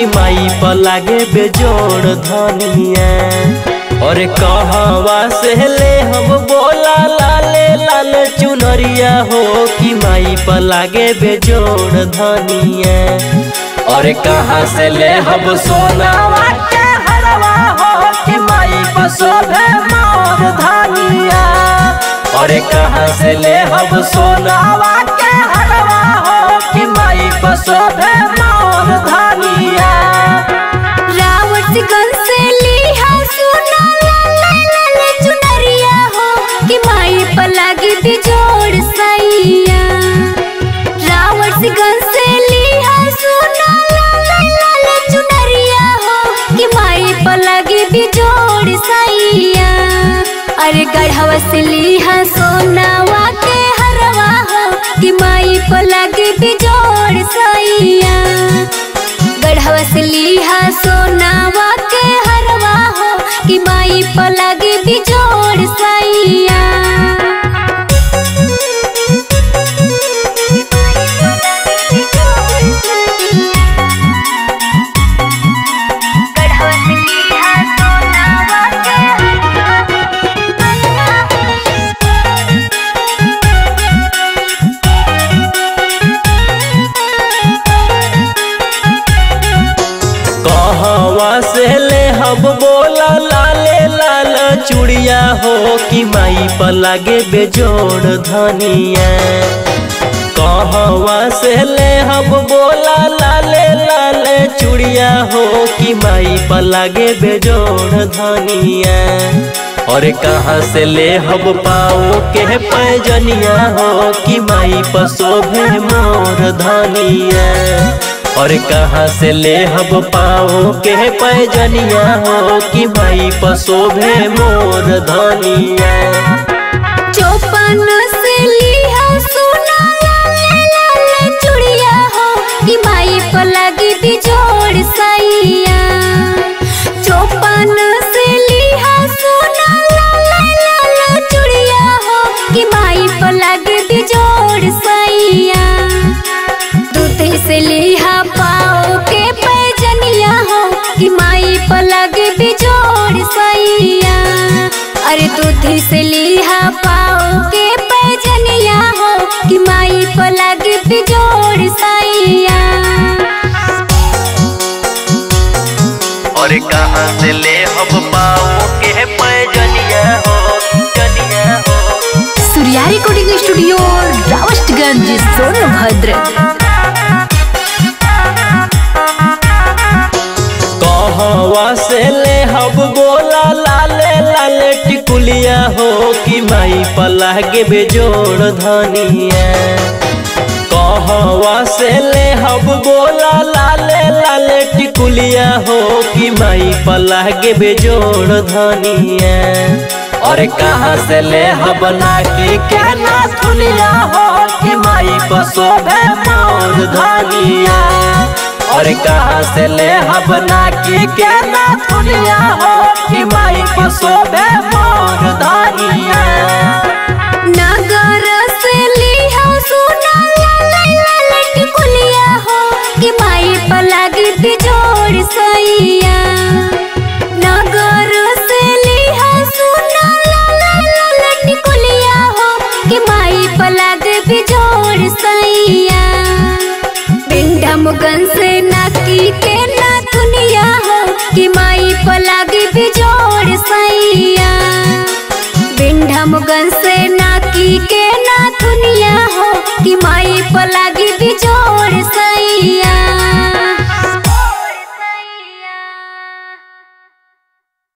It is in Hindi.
की माई पर लागे बेजोड़ धनिया। अरे कहवा से ले हम बोला लाले लाल चुनरिया हो कि माई पर लागे बेजोड़ धनिया। अरे कहाँ से ले हम सोना के हरवा हो कि माई पर शोभे मोर धनिया। अरे कहाँ से ले हम सोना के हरवा हो कि माई पर शोभे मोर धनिया। रावतगंज से ले हम सोना लाल चुनरिया हो कि माई पर लागे बेजोड़ सैया। रावतगंज से ले हम सोना लाल चुनरिया हो कि माई पर लागे बेजोड़ सैया। अरे गढ़वा से ले हम सोनावा के हरवा हो कि माई पर लागे बेजोड़ सैया। गढ़वा से ले हम सोनावा के हरवा हो कि माई पर लागे बेजोड़ सैया। से ले हम बोला लाले लाल चूड़िया हो कि माई पर लागे बेजोड़ धनिया। कहवा से ले हम बोला लाले लाल चूड़िया हो कि माई पर लागे बेजोड़ धनिया। और कहाँ से ले हम पाओ के पैजनिया हो कि माई पर शोभे मोर धनिया। और कहाँ से ले हम पाओ के पैजनिया हो कि माई पर शोभे मोर धनिया। चौपन से ले हम सोना लाल चूड़िया हो कि माई पर लागे बेजोड़ सैया। चौपन से ले हम सोना लाल चूड़िया हो कि माई पर लागे बेजोड़ सैया। दूते से ले कि माई पर लागे बेजोड़ सैया। अरे दूध से लिहा पाओ के पैजनिया हो कि माई पर लागे बेजोड़ सैया। और कहाँ से ले हम पाओ के पैजनिया हो सूर्या रिकॉर्डिंग स्टूडियो रावतगंज सोनभद्र। कहवा से ले हम बोला लाले लाल टिकुलिया हो कि माई पर लागे बेजोड़ धनिया। कहवा से ले हम बोला लाले लाल टिकुलिया हो कि माई पर लागे बेजोड़ धनिया। और कहाँ से ले हम नाकी के नाथुलिया हो कि माई पर शोभे मोर धनिया। और कहाँ से ले हम नाकी के नाथुलिया हो कि माई पर शोभे मोर धनिया। नगर से ले हम सोना लाल टिकुलिया हो कि माई पर लागे बेजोड़ सैया। नगर से ले हम सोना लाल टिकुलिया हो कि माई पर लागे बेजोड़ सैया। बिंडमगंज से के नाथुनिया हो कि माई पर लागे बेजोड़ सैया। बिंडमगंज से नाकी के नाथुनिया हो कि माई पर लागे बेजोड़